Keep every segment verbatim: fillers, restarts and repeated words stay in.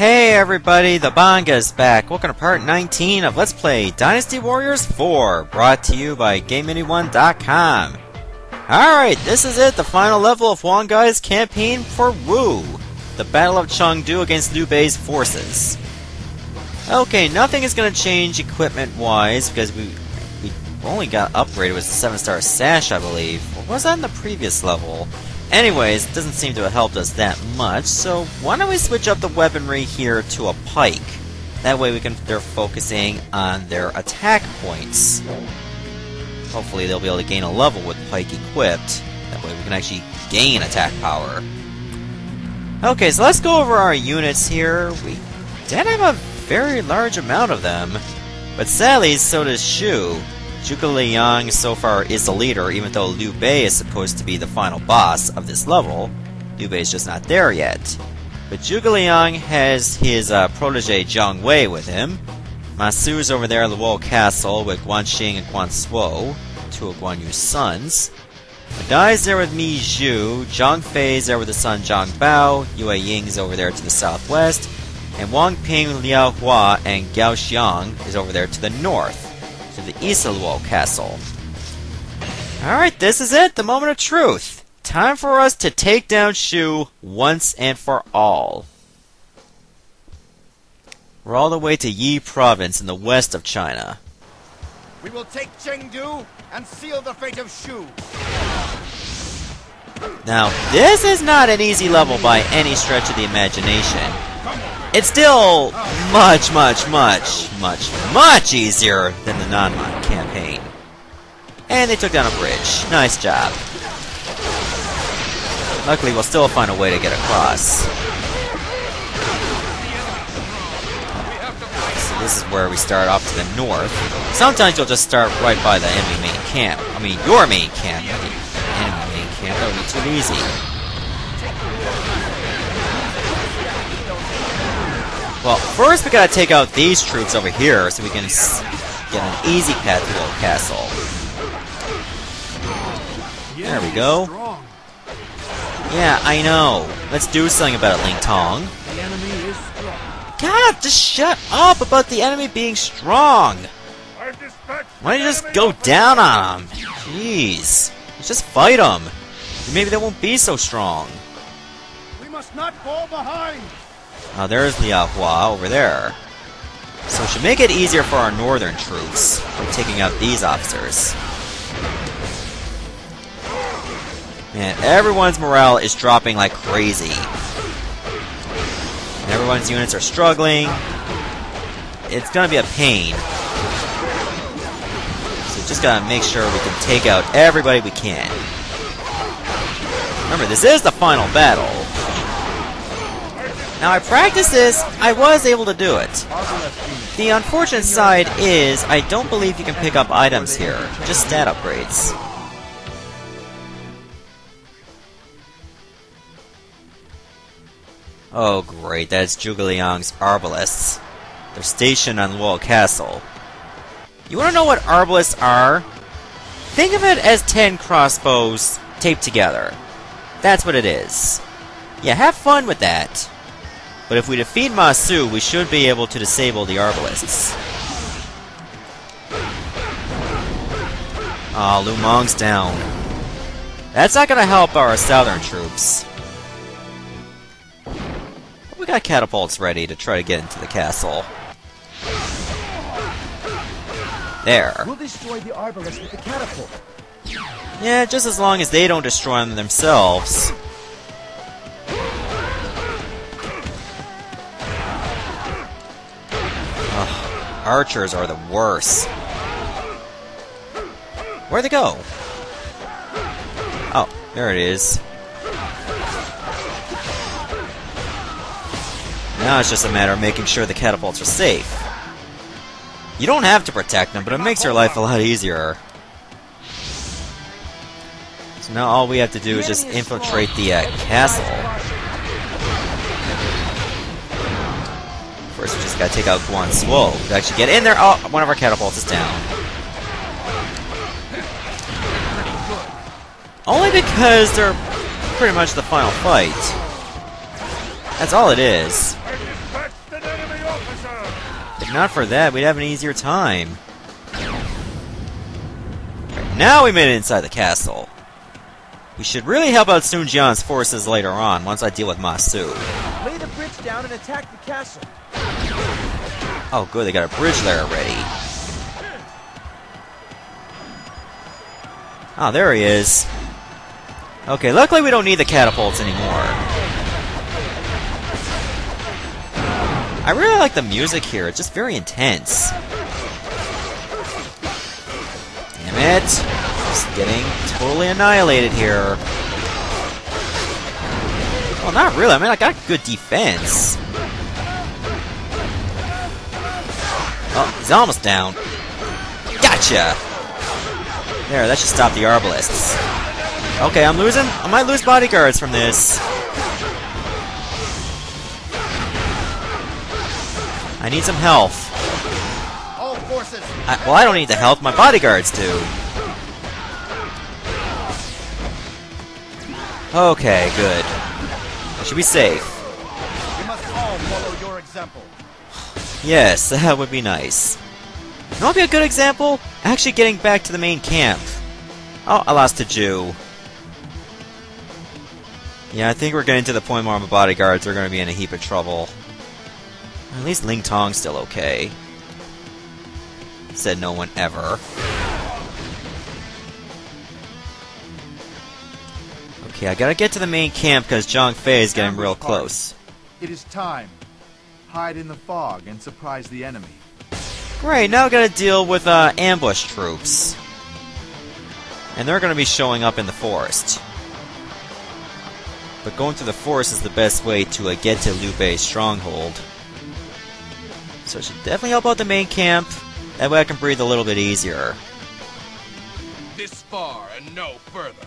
Hey everybody, the Bangaa's back. Welcome to part nineteen of Let's Play Dynasty Warriors four, brought to you by Game Anyone dot com. Alright, this is it, the final level of Wang Gai's campaign for Wu, the Battle of Chengdu against Liu Bei's forces. Okay, nothing is going to change equipment-wise, because we, we only got upgraded with the seven star sash, I believe. Or was that in the previous level? Anyways, it doesn't seem to have helped us that much, so why don't we switch up the weaponry here to a pike? That way we can they're focusing on their attack points. Hopefully they'll be able to gain a level with pike equipped. That way we can actually gain attack power. Okay, so let's go over our units here. We did have a very large amount of them, but sadly so does Shu. Zhuge Liang so far is the leader, even though Liu Bei is supposed to be the final boss of this level. Liu Bei is just not there yet. But Zhuge Liang has his uh, protege Zhang Wei with him. Ma Su is over there in the Wall Castle with Guan Xing and Guan Suo, two of Guan Yu's sons. Dai is there with Mi Zhu, Zhang Fei is there with his son Zhang Bao, Yue Ying's over there to the southwest, and Wang Ping, Liao Hua, and Gao Xiang is over there to the north, to the east of the Wall Castle. Alright, this is it, the moment of truth. Time for us to take down Shu once and for all. We're all the way to Yi Province in the west of China. We will take Chengdu and seal the fate of Shu. Now, this is not an easy level by any stretch of the imagination. It's still much, much, much, much, much easier than the Nanman campaign. And they took down a bridge. Nice job. Luckily, we'll still find a way to get across. So this is where we start off to the north. Sometimes you'll just start right by the enemy main camp. I mean, your main camp. The enemy main camp. That would be too easy. Well, first we gotta take out these troops over here so we can s get an easy path to the Old Castle. There we go. Yeah, I know. Let's do something about it, Ling Tong. God, just shut up about the enemy being strong! Why don't you just go down on them? Jeez. Let's just fight them. Maybe they won't be so strong. We must not fall behind! Oh, there's Liao Hua over there. So it should make it easier for our northern troops by taking out these officers. Man, everyone's morale is dropping like crazy. And everyone's units are struggling. It's gonna be a pain. So just gotta make sure we can take out everybody we can. Remember, this is the final battle. Now I practiced this, I was able to do it. The unfortunate side is, I don't believe you can pick up items here, just stat upgrades. Oh great, that's Zhuge Liang's Arbalests. They're stationed on Wall Castle. You wanna know what Arbalests are? Think of it as ten crossbows taped together. That's what it is. Yeah, have fun with that. But if we defeat Ma Su, we should be able to disable the Arbalests. Aw, oh, Lu Meng's down. That's not gonna help our southern troops. We got catapults ready to try to get into the castle. There. We'll destroy the Arbalests with the catapult. Yeah, just as long as they don't destroy them themselves. Archers are the worst. Where'd they go? Oh, there it is. Now it's just a matter of making sure the catapults are safe. You don't have to protect them, but it makes your life a lot easier. So now all we have to do is just infiltrate the uh, castle. First, we just gotta take out Guan Suo. We actually get in there. Oh, one of our catapults is down. Only because they're pretty much the final fight. That's all it is. If not for that, we'd have an easier time. Right, now we made it inside the castle. We should really help out Sun Jian's forces later on, once I deal with Ma Su. Lay the bridge down and attack the castle. Oh good, they got a bridge there already. Oh, there he is. Okay, luckily we don't need the catapults anymore. I really like the music here, it's just very intense. Damn it. Just getting totally annihilated here. Well, not really. I mean, I got good defense. Oh, he's almost down. Gotcha! There, that should stop the Arbalests. Okay, I'm losing. I might lose bodyguards from this. I need some health. All forces. I, well, I don't need the health. My bodyguards do. Okay, good. I should be safe. We must all follow your example. Yes, that would be nice. That would be a good example. Actually getting back to the main camp. Oh, I lost a Jew. Yeah, I think we're getting to the point where my bodyguards are going to be in a heap of trouble. At least Ling Tong's still okay. Said no one ever. Okay, I gotta get to the main camp because Zhang Fei is getting real close. It is time. Hide in the fog and surprise the enemy. Great, now I gotta deal with uh, ambush troops. And they're gonna be showing up in the forest. But going through the forest is the best way to uh, get to Liu Bei's stronghold. So it should definitely help out the main camp. That way I can breathe a little bit easier. This far and no further.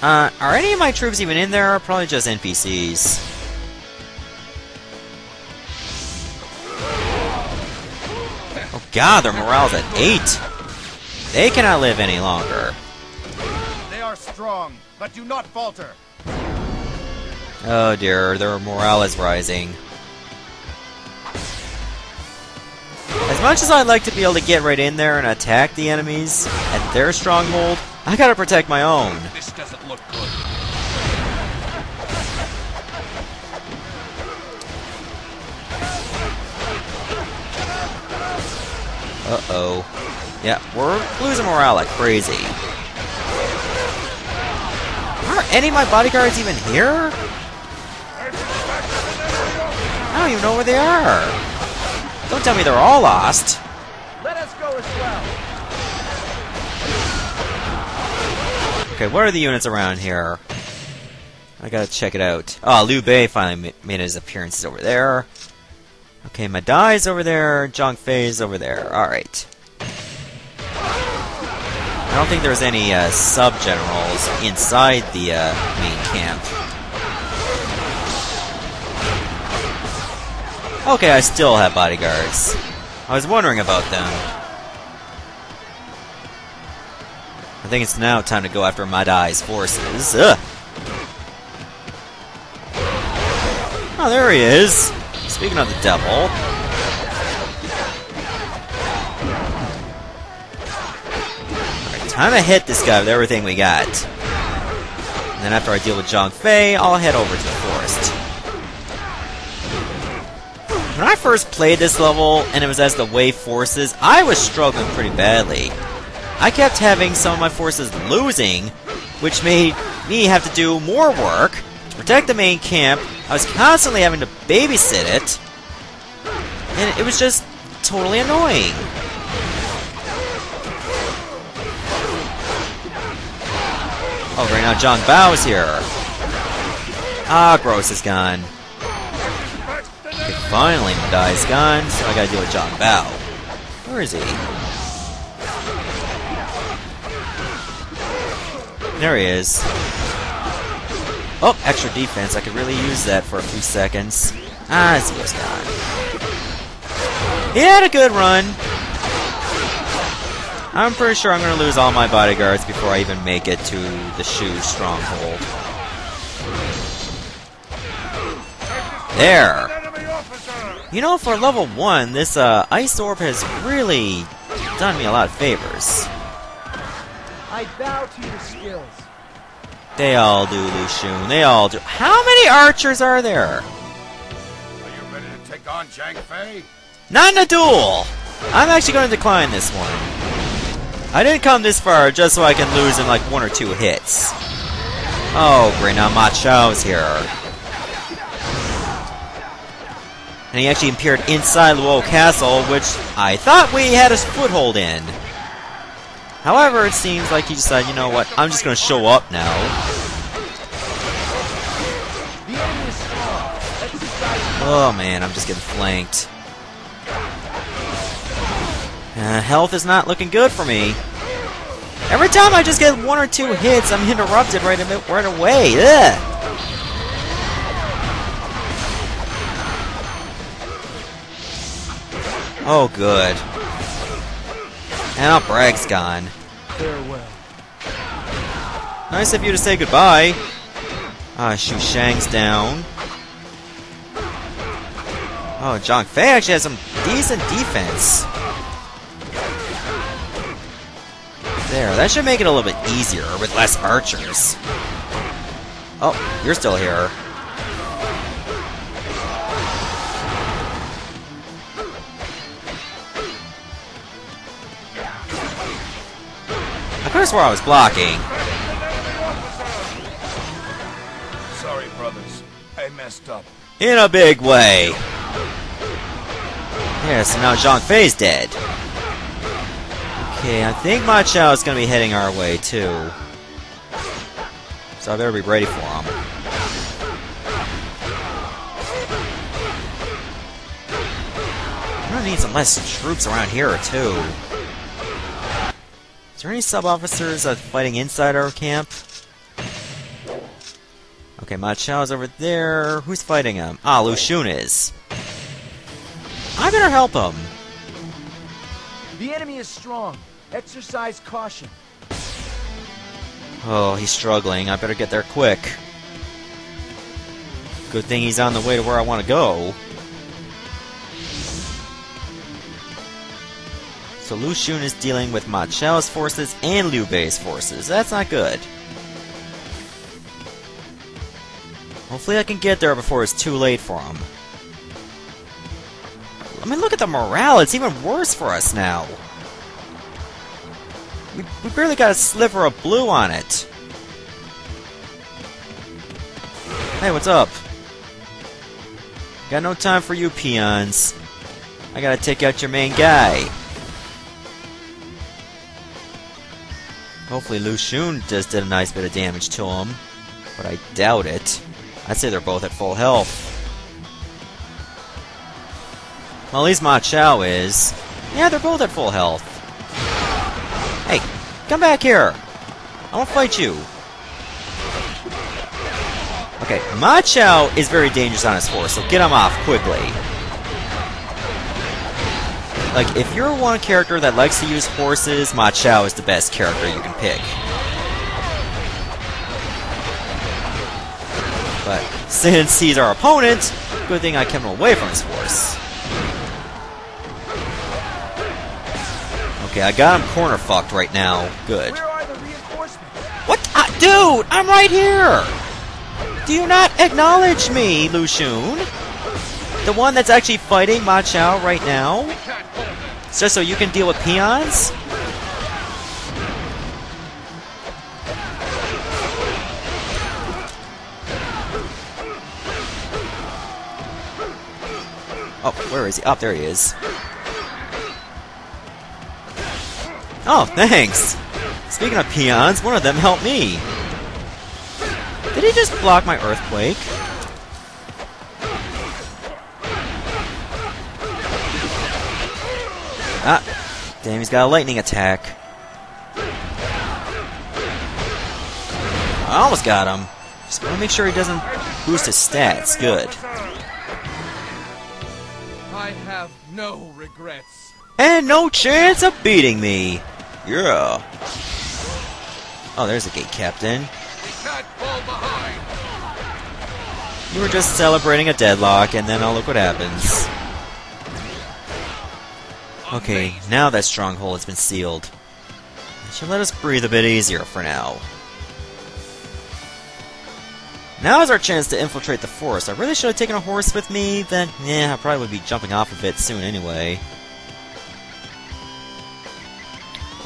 Uh, are any of my troops even in there, or probably just N P Cs? Oh god, their morale's at eight! They cannot live any longer. They are strong, but do not falter! Oh dear, their morale is rising. As much as I'd like to be able to get right in there and attack the enemies at their stronghold, I gotta protect my own. This doesn't look good. Uh-oh. Yeah, we're losing morale like crazy. Aren't any of my bodyguards even here? I don't even know where they are. Don't tell me they're all lost. Let us go as well. Okay, what are the units around here? I gotta check it out. Oh, Liu Bei finally made his appearances over there. Okay, Madai's over there, Zhang Fei's over there. Alright. I don't think there's any uh, sub-generals inside the uh, main camp. Okay, I still have bodyguards. I was wondering about them. I think it's now time to go after Madai's forces. Ugh. Oh, there he is. Speaking of the devil. Alright, time to hit this guy with everything we got. And then after I deal with Zhang Fei, I'll head over to the forest. When I first played this level, and it was as the Wei forces, I was struggling pretty badly. I kept having some of my forces losing, which made me have to do more work to protect the main camp. I was constantly having to babysit it, and it was just totally annoying. Oh, right now Zhang Bao is here. Ah, Gross is gone. Okay, finally Madai's gone, so I gotta deal with Zhang Bao. Where is he? There he is. Oh, extra defense. I could really use that for a few seconds. Ah, I see what's gone. He had a good run. I'm pretty sure I'm going to lose all my bodyguards before I even make it to the Shu stronghold. There. You know, for level one, this uh, ice orb has really done me a lot of favors. I bow to your skills. They all do, Lu Xun. They all do. How many archers are there? Are you ready to take on Zhang Fei? Not in a duel. I'm actually going to decline this one. I didn't come this far just so I can lose in like one or two hits. Oh, great! Now Ma Chao's here. And he actually appeared inside Luo Castle, which I thought we had a foothold in. However, it seems like he decided, you know what, I'm just going to show up now. Oh man, I'm just getting flanked. Uh, health is not looking good for me. Every time I just get one or two hits, I'm interrupted right, right away. Ugh. Oh, good. And our brag's gone. Farewell. Nice of you to say goodbye. Ah, uh, Shu Shang's down. Oh, Zhang Fei actually has some decent defense. There, that should make it a little bit easier with less archers. Oh, you're still here. I swear I was blocking. Sorry, brothers. I messed up. In a big way. Yeah, so now Zhang Fei's dead. Okay, I think Ma Chao is going to be heading our way, too. So I better be ready for him. I'm going to need some less troops around here, too. Is there any sub-officers uh, fighting inside our camp? Okay, Ma Chao's over there. Who's fighting him? Ah, Lu Xun is. I better help him. The enemy is strong. Exercise caution. Oh, he's struggling. I better get there quick. Good thing he's on the way to where I want to go. So Lu Xun is dealing with Ma Chao's forces and Liu Bei's forces. That's not good. Hopefully I can get there before it's too late for him. I mean, look at the morale. It's even worse for us now. We, we barely got a sliver of blue on it. Hey, what's up? Got no time for you peons. I gotta take out your main guy. Hopefully Lu Xun just did a nice bit of damage to him, but I doubt it. I'd say they're both at full health. Well, at least Ma Chao is. Yeah, they're both at full health. Hey, come back here. I won't fight you. Okay, Ma Chao is very dangerous on his horse, so get him off quickly. Like, if you're one character that likes to use horses, Ma Chao is the best character you can pick. But since he's our opponent, good thing I kept him away from his horse. Okay, I got him corner fucked right now. Good. Where are the reinforcements? What? Uh, dude, I'm right here! Do you not acknowledge me, Lu Xun? The one that's actually fighting Ma Chao right now? Just so you can deal with peons? Oh, where is he? Oh, there he is. Oh, thanks! Speaking of peons, one of them helped me. Did he just block my earthquake? Ah, damn, he's got a lightning attack. I almost got him. Just want to make sure he doesn't boost his stats. Good. I have no regrets. And no chance of beating me. Yeah. Oh, there's a gate captain. You were just celebrating a deadlock, and then oh, look what happens. Okay, now that stronghold has been sealed. It should let us breathe a bit easier for now. Now is our chance to infiltrate the forest. I really should have taken a horse with me, then yeah, I probably would be jumping off of it soon anyway.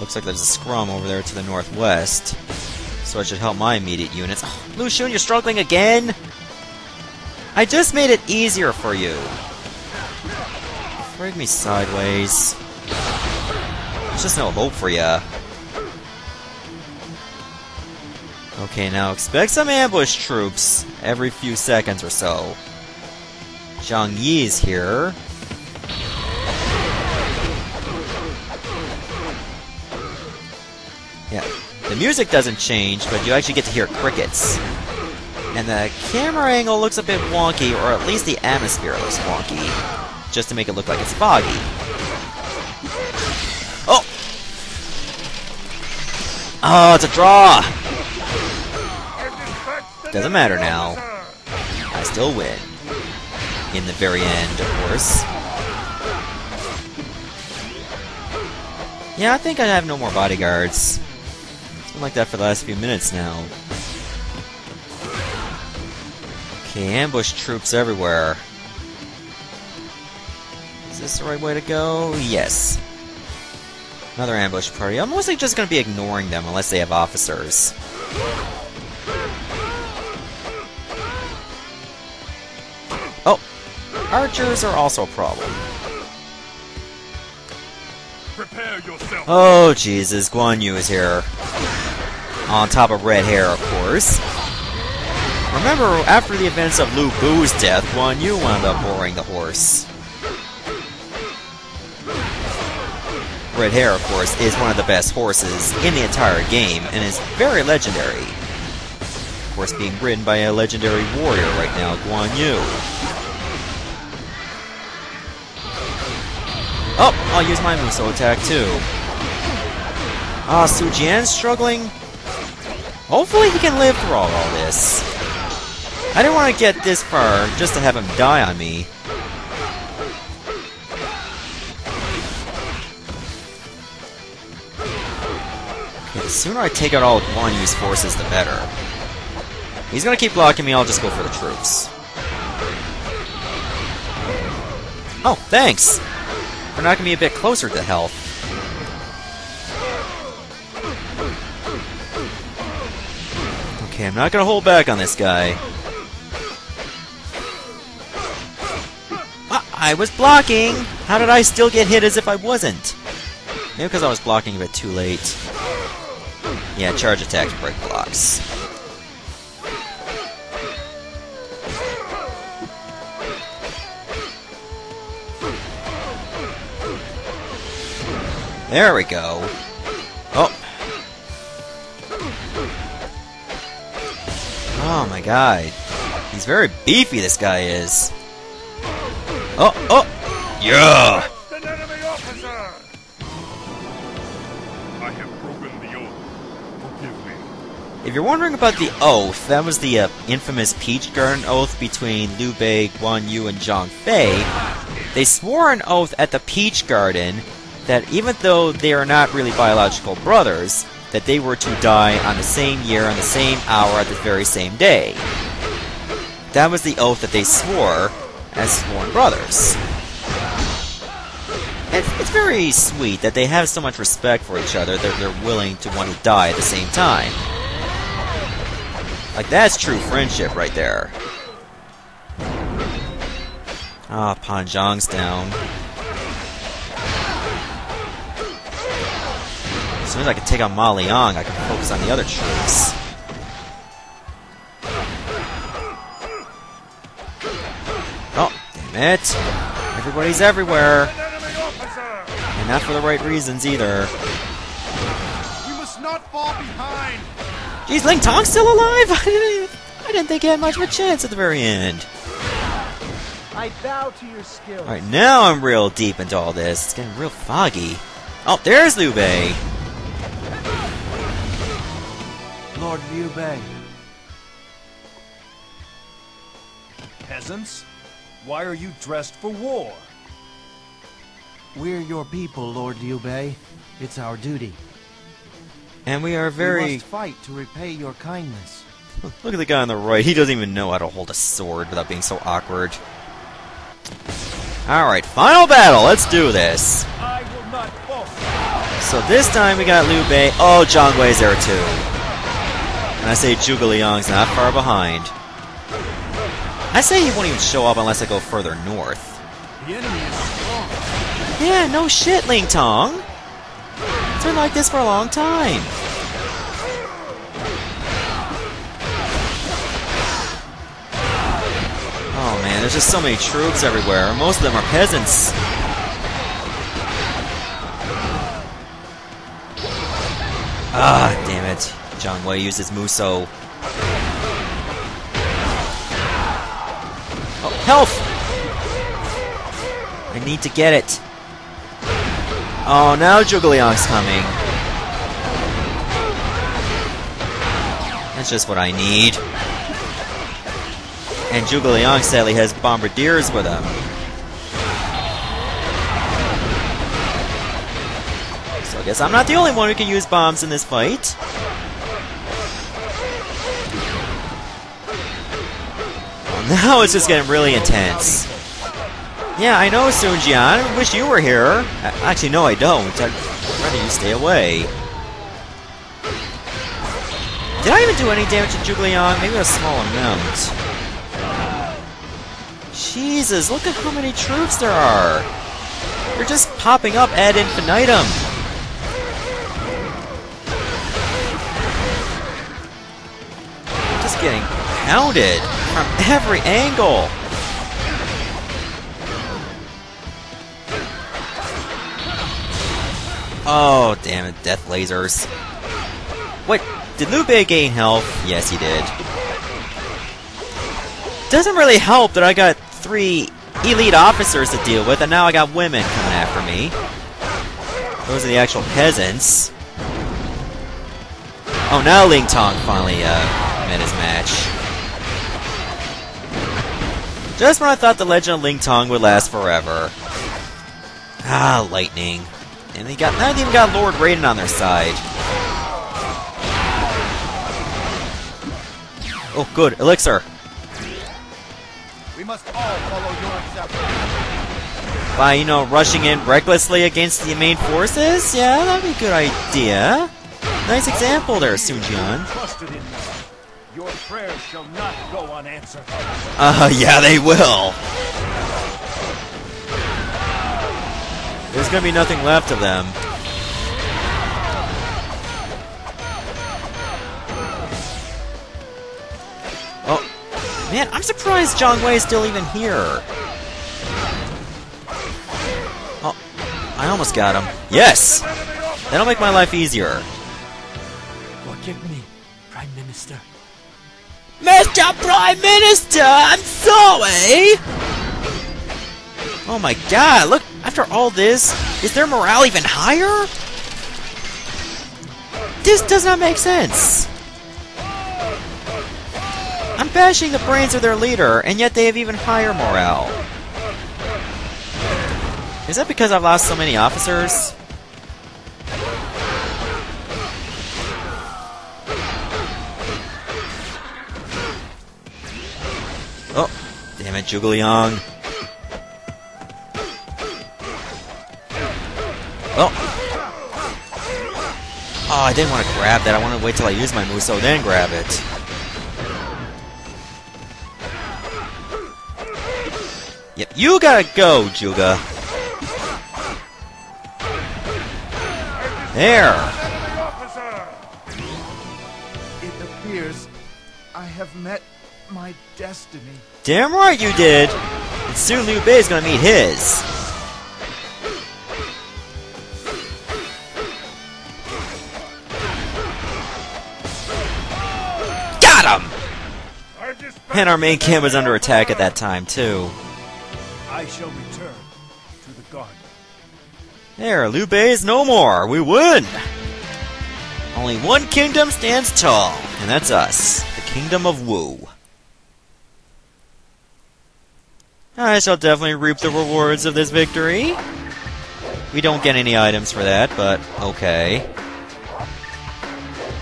Looks like there's a scrum over there to the northwest. So I should help my immediate units. Oh, Lu Xun, you're struggling again? I just made it easier for you. Bring me sideways. There's just no hope for ya. Okay, now expect some ambush troops every few seconds or so. Zhang Yi's here. Yeah, the music doesn't change, but you actually get to hear crickets. And the camera angle looks a bit wonky, or at least the atmosphere looks wonky, just to make it look like it's foggy. Oh! Oh, it's a draw! Doesn't matter now. I still win. In the very end, of course. Yeah, I think I have no more bodyguards. Like that for the last few minutes now. Okay, ambush troops everywhere. Is this the right way to go? Yes. Another ambush party. I'm mostly just going to be ignoring them unless they have officers. Oh! Archers are also a problem. Prepare yourself. Oh, Jesus. Guan Yu is here. On top of Red Hare, of course. Remember, after the events of Lu Bu's death, Guan Yu wound up borrowing the horse. Red Hare, of course, is one of the best horses in the entire game, and is very legendary. Of course, being ridden by a legendary warrior right now, Guan Yu. Oh, I'll use my Musou attack, too. Ah, uh, Su Jian's struggling. Hopefully he can live through all, all this. I didn't want to get this far just to have him die on me. Okay, the sooner I take out all of Guan Yu's forces, the better. He's gonna keep blocking me, I'll just go for the troops. Oh, thanks! For knocking me a bit closer to health. Okay, I'm not gonna hold back on this guy. Ah, I was blocking! How did I still get hit as if I wasn't? Maybe because I was blocking a bit too late. Yeah, charge attacks break blocks. There we go. Oh. Oh my god. He's very beefy, this guy is. Oh, oh! Yeah! An enemy officer. I have broken the oath. Forgive me. If you're wondering about the oath, that was the uh, infamous Peach Garden oath between Liu Bei, Guan Yu, and Zhang Fei. They swore an oath at the Peach Garden that even though they are not really biological brothers, that they were to die on the same year, on the same hour, at the very same day. That was the oath that they swore as sworn brothers. It's, it's very sweet that they have so much respect for each other that they're willing to want to die at the same time. Like, that's true friendship right there. Ah, oh, Panjiang's down. As soon as I can take out Ma Liang, I can focus on the other troops. Oh, damn it. Everybody's everywhere. And not for the right reasons either. We must not fall behind. Jeez, Ling Tong's still alive? I didn't, I didn't think he had much of a chance at the very end. I bow to your skill. Alright, now I'm real deep into all this. It's getting real foggy. Oh, there's Liu Bei. Lord Liu Bei. Peasants, why are you dressed for war? We're your people, Lord Liu Bei. It's our duty. And we are very... We must fight to repay your kindness. Look at the guy on the right. He doesn't even know how to hold a sword without being so awkward. Alright, final battle. Let's do this. I will not fall. So this time we got Liu Bei. Oh, Zhang Wei's there too. And I say Zhuge Liang's not far behind. I say he won't even show up unless I go further north. The enemy is strong. Yeah, no shit, Ling Tong. It's been like this for a long time. Oh man, there's just so many troops everywhere. Most of them are peasants. Ah, damn it. Zhang Wei used his Muso. Oh, health! I need to get it. Oh, now Zhuge Liang's coming. That's just what I need. And Zhuge Liang sadly has bombardiers with him. So I guess I'm not the only one who can use bombs in this fight. Well, now it's just getting really intense. Yeah, I know, Sun Jian. I wish you were here. Actually, no, I don't. I'd rather you stay away. Did I even do any damage to Zhuge Liang? Maybe a small amount. Jesus, look at how many troops there are. They're just popping up ad infinitum. Just getting pounded from every angle. Oh, damn it. Death lasers. What? Did Liu Bei gain health? Yes, he did. Doesn't really help that I got three elite officers to deal with, and now I got women coming after me. Those are the actual peasants. Oh, now Ling Tong finally uh, met his match. Just when I thought the legend of Ling Tong would last forever. Ah, lightning. And they got, now they even got Lord Raiden on their side. Oh, good. Elixir. We must all follow your example. By, you know, rushing in recklessly against the main forces? Yeah, that'd be a good idea. Nice example there, Sun Jian. Your prayers shall not go unanswered. Uh, yeah, they will. There's gonna be nothing left of them. Oh, man, I'm surprised Zhang Wei is still even here. Oh, I almost got him. Yes! That'll make my life easier. Forgive me, Prime Minister. Mister Prime Minister, I'm sorry! Oh my god, look. After all this, is their morale even higher? This does not make sense. I'm bashing the brains of their leader, and yet they have even higher morale. Is that because I've lost so many officers? Oh, damn it, Zhuge Liang. Oh. Oh, I didn't want to grab that. I wanted to wait till I use my Musou, then grab it. Yep, you gotta go, Zhuge. There. It appears I have met my destiny. Damn right you did. And soon Liu Bei is gonna meet his. And our main camp was under attack at that time, too. I shall return to the garden. There, Liu Bei is no more. We win! Only one kingdom stands tall, and that's us, the kingdom of Wu. I shall definitely reap the rewards of this victory. We don't get any items for that, but okay.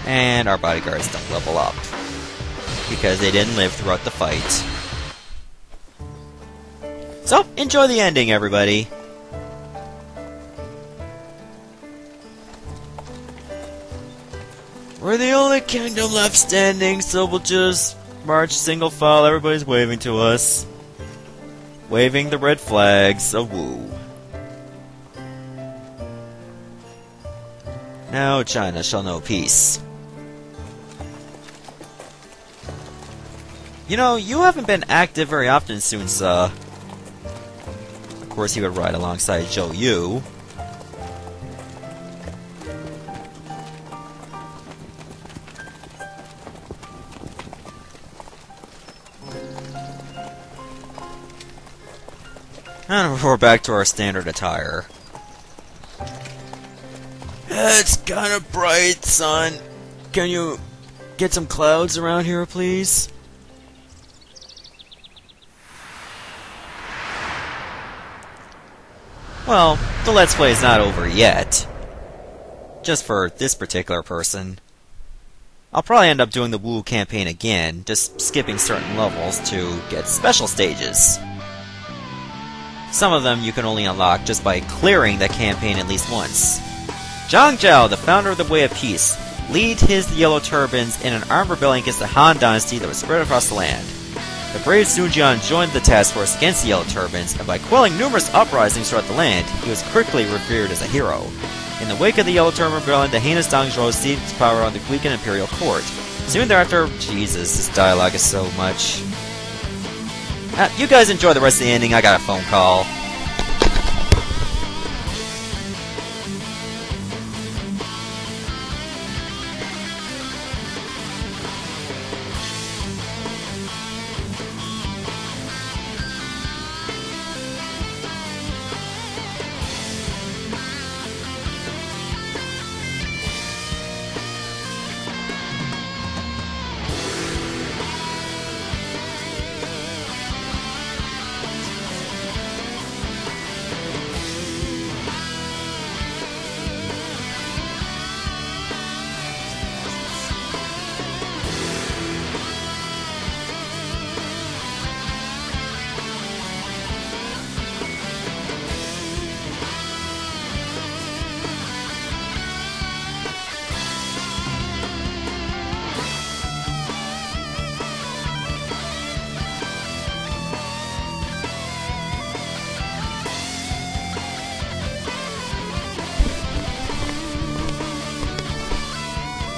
And our bodyguards don't level up, because they didn't live throughout the fight. So, enjoy the ending, everybody. We're the only kingdom left standing, so we'll just march single file. Everybody's waving to us. Waving the red flags of Wu. Now China shall know peace. You know, you haven't been active very often since, uh... of course he would ride alongside Zhou Yu. And we're back to our standard attire. It's kinda bright, son. Can you get some clouds around here, please? Well, the Let's Play is not over yet. Just for this particular person. I'll probably end up doing the Wu campaign again, just skipping certain levels to get special stages. Some of them you can only unlock just by clearing the campaign at least once. Zhang Zhao, the founder of the Way of Peace, lead his Yellow Turbans in an armed rebellion against the Han Dynasty that was spread across the land. The brave Sun Jian joined the task force against the Yellow Turbans, and by quelling numerous uprisings throughout the land, he was quickly revered as a hero. In the wake of the Yellow Turban rebellion, the heinous Dong Zhuo seized its power on the weakened imperial court. Soon thereafter... Jesus, this dialogue is so much... Uh, you guys enjoy the rest of the ending, I got a phone call.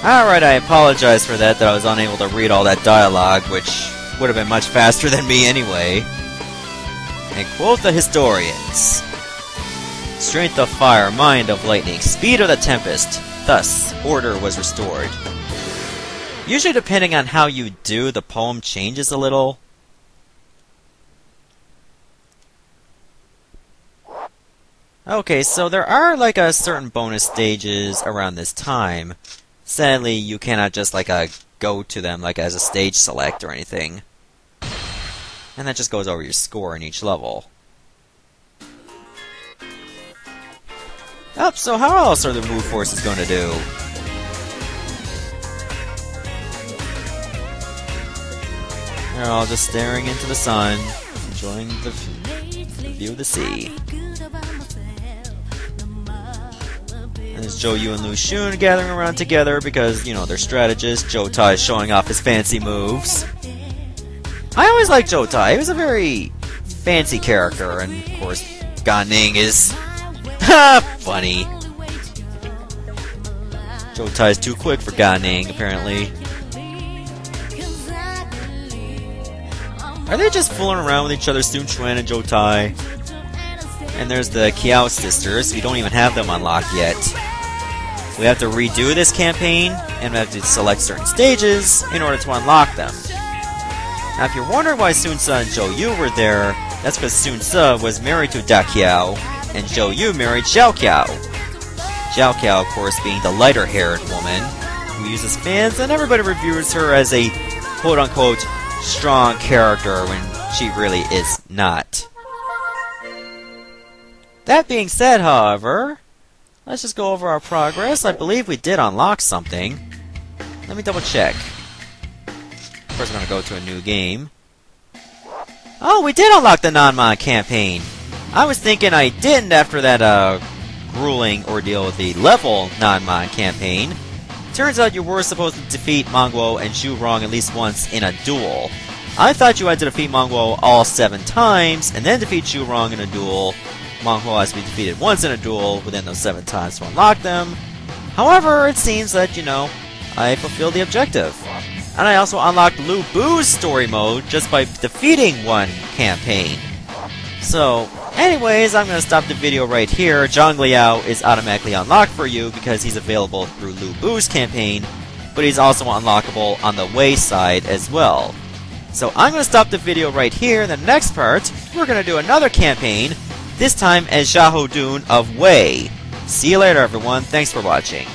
Alright, I apologize for that, that I was unable to read all that dialogue, which would have been much faster than me anyway. And quote the historians. Strength of fire, mind of lightning, speed of the tempest. Thus, order was restored. Usually depending on how you do, the poem changes a little. Okay, so there are like a certain bonus stages around this time. Sadly, you cannot just, like, uh, go to them, like, as a stage select or anything. And that just goes over your score in each level. Oh, so how else are the Wu forces going to do? They're all just staring into the sun, enjoying the, the view of the sea. And there's Zhou Yu and Lu Xun gathering around together because, you know, they're strategists. Zhou Tai is showing off his fancy moves. I always liked Zhou Tai. He was a very fancy character. And, of course, Gan Ning is... Ha! Funny. Zhou Tai is too quick for Gan Ning, apparently. Are they just fooling around with each other, Sun Quan and Zhou Tai? And there's the Kiao sisters. We don't even have them unlocked yet. We have to redo this campaign, and we have to select certain stages in order to unlock them. Now, if you're wondering why Sun Ce and Zhou Yu were there, that's because Sun Ce was married to Da Kiao, and Zhou Yu married Xiao Kiao. Xiao Kiao, of course, being the lighter-haired woman who uses fans, and everybody reviews her as a quote-unquote strong character when she really is not. That being said, however, let's just go over our progress. I believe we did unlock something. Let me double check. First, I'm going to go to a new game. Oh, we did unlock the non-mod campaign. I was thinking I didn't after that uh, grueling ordeal with the level non-mod campaign. Turns out you were supposed to defeat Meng Huo and Zhu Rong at least once in a duel. I thought you had to defeat Meng Huo all seven times, and then defeat Zhu Rong in a duel. Meng Huo has to be defeated once in a duel within those seven times to unlock them. However, it seems that, you know, I fulfilled the objective. And I also unlocked Liu Bei's story mode just by defeating one campaign. So, anyways, I'm going to stop the video right here. Zhang Liao is automatically unlocked for you because he's available through Liu Bei's campaign, but he's also unlockable on the Wei side as well. So I'm going to stop the video right here. In the next part, we're going to do another campaign, this time as Zha Hodun of Wei. See you later, everyone. Thanks for watching.